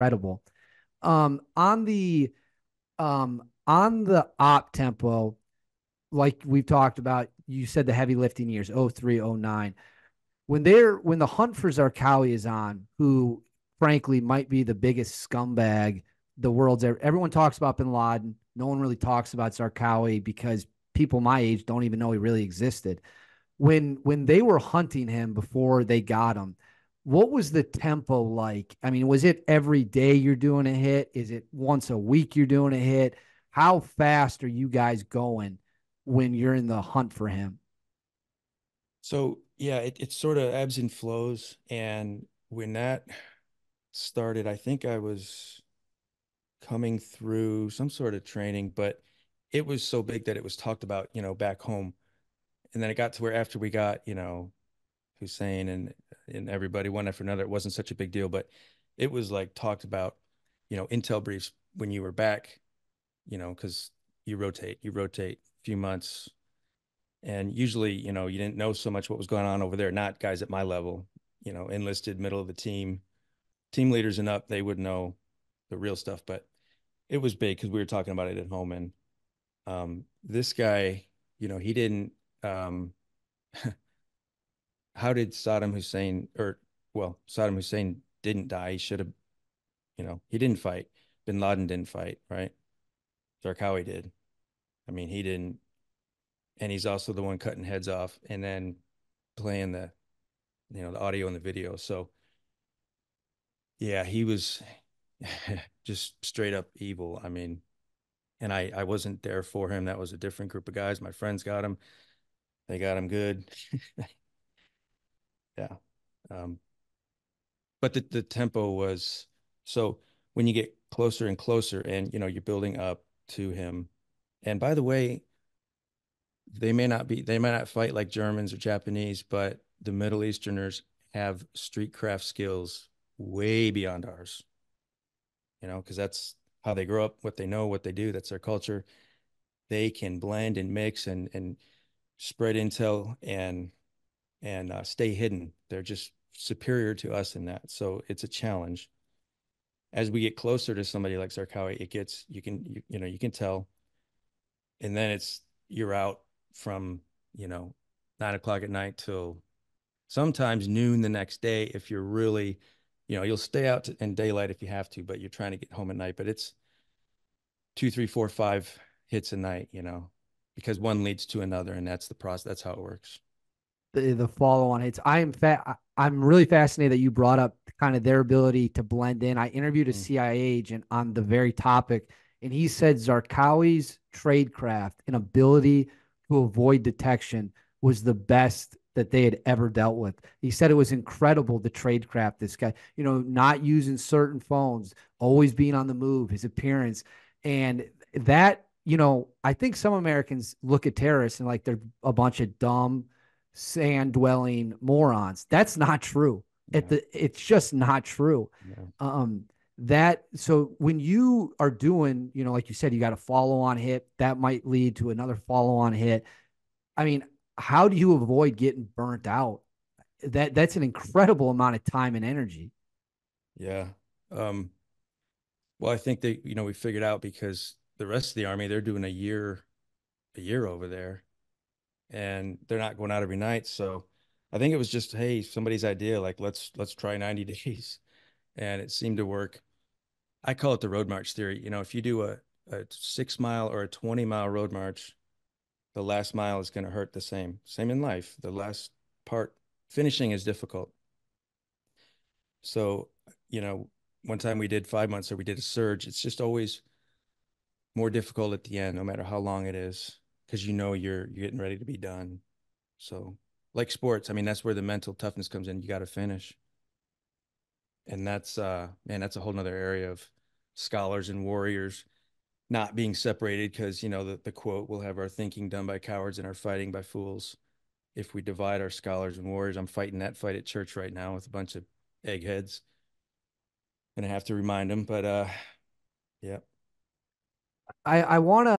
incredible. On the op tempo, like we've talked about, you said the heavy lifting years, 03, 09. When the hunt for Zarqawi is on, who frankly might be the biggest scumbag the world's ever, everyone talks about Bin Laden. No one really talks about Zarqawi because people my age don't even know he really existed. When they were hunting him before they got him, what was the tempo like? I mean, was it every day you're doing a hit? Is it once a week you're doing a hit? How fast are you guys going when you're in the hunt for him? So yeah, it sort of ebbs and flows. And when that started, I think I was coming through some sort of training, but it was so big that it was talked about, you know, back home. And then it got to where after we got, you know, Hussein and everybody one after another, it wasn't such a big deal, but it was like talked about, you know, intel briefs when you were back, you know, because you rotate a few months. And usually, you know, you didn't know so much what was going on over there. Not guys at my level, you know, enlisted, middle of the team leaders and up, they would know the real stuff. But it was big because we were talking about it at home. And this guy, you know, he didn't, how did Saddam Hussein, or well, Saddam Hussein didn't die. He should have, you know, he didn't fight. Bin Laden didn't fight, right? Zarqawi did. I mean, he didn't. And he's also the one cutting heads off and then playing the, you know, the audio and the video. So yeah, he was just straight up evil. I mean, and I wasn't there for him. That was a different group of guys. My friends got him. They got him good. Yeah. But the tempo was, so when you get closer and closer and, you know, you're building up to him. And by the way, they might not fight like Germans or Japanese, but the Middle Easterners have street craft skills way beyond ours, you know, because that's how they grow up, what they know, what they do, that's their culture. They can blend and mix and spread intel and stay hidden. They're just superior to us in that. So it's a challenge. As we get closer to somebody like Zarqawi, it gets, you can tell. And then you're out from, you know, 9 o'clock at night till sometimes noon the next day. If you're really, you know, you'll stay out in daylight if you have to, but you're trying to get home at night, but it's 2, 3, 4, 5 hits a night, you know, because one leads to another, and that's the process. That's how it works. The follow on hits. I'm really fascinated that you brought up kind of their ability to blend in. I interviewed a CIA agent on the very topic, and he said Zarqawi's tradecraft and ability to avoid detection was the best that they had ever dealt with. He said it was incredible, the tradecraft, this guy, you know, not using certain phones, always being on the move, his appearance. And that, you know, I think some Americans look at terrorists and like they're a bunch of dumb, sand-dwelling morons. That's not true. Yeah. It's just not true. Yeah. So when you are doing, you know, like you said, you got a follow on hit that might lead to another follow on hit. I mean, how do you avoid getting burnt out? That's an incredible amount of time and energy. Yeah. Well, I think they, you know, we figured out because the rest of the army, they're doing a year over there and they're not going out every night. So I think it was just, hey, somebody's idea, like let's try 90 days. And it seemed to work. I call it the road march theory. You know, if you do a 6 mile or a 20 mile road march, the last mile is going to hurt the same in life. The last part, finishing, is difficult. So, you know, one time we did 5 months or we did a surge. It's just always more difficult at the end, no matter how long it is, because, you know, you're getting ready to be done. So like sports, I mean, that's where the mental toughness comes in. You got to finish. And that's, man, that's a whole nother area of scholars and warriors not being separated because, you know, the quote, we'll have our thinking done by cowards and our fighting by fools. If we divide our scholars and warriors, I'm fighting that fight at church right now with a bunch of eggheads. Gonna have to remind them, but yeah. I want to.